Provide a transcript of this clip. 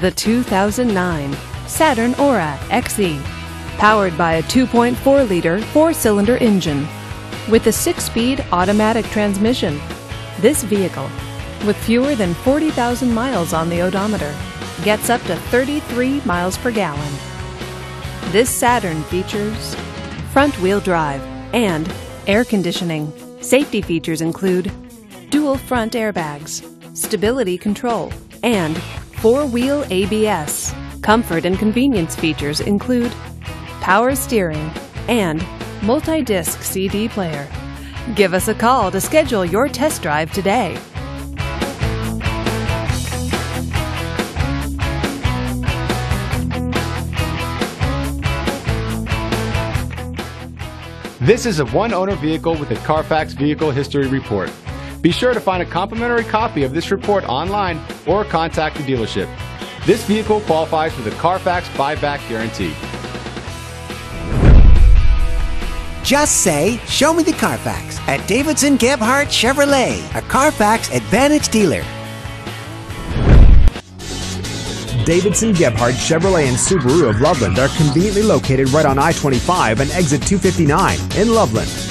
The 2009 Saturn Aura XE, powered by a 2.4-liter four-cylinder engine with a 6-speed automatic transmission. This vehicle, with fewer than 40,000 miles on the odometer, gets up to 33 miles per gallon. This Saturn features front-wheel drive and air conditioning. Safety features include dual front airbags, stability control, and four-wheel ABS. Comfort and convenience features include power steering and multi-disc CD player. Give us a call to schedule your test drive today. This is a one-owner vehicle with a Carfax Vehicle History Report. Be sure to find a complimentary copy of this report online or contact the dealership. This vehicle qualifies for the Carfax Buyback Guarantee. Just say, "Show me the Carfax" at Davidson-Gebhardt Chevrolet, a Carfax Advantage dealer. Davidson-Gebhardt Chevrolet and Subaru of Loveland are conveniently located right on I-25 and exit 259 in Loveland.